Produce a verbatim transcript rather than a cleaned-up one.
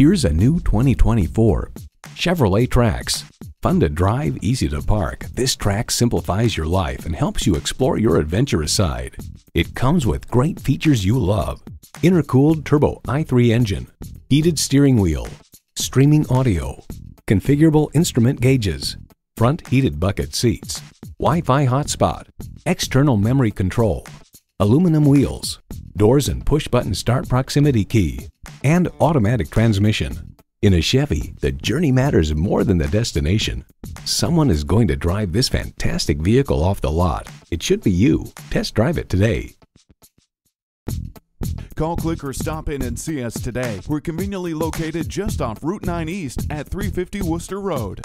Here's a new twenty twenty-four Chevrolet Trax. Fun to drive, easy to park, this Trax simplifies your life and helps you explore your adventurous side. It comes with great features you love. Intercooled turbo I three engine, heated steering wheel, streaming audio, configurable instrument gauges, front heated bucket seats, Wi-Fi hotspot, external memory control, aluminum wheels, doors and push-button start proximity key, and automatic transmission. In a Chevy, the journey matters more than the destination. Someone is going to drive this fantastic vehicle off the lot. It should be you. Test drive it today. Call, click, or stop in and see us today. We're conveniently located just off Route nine East at three fifty Worcester Road.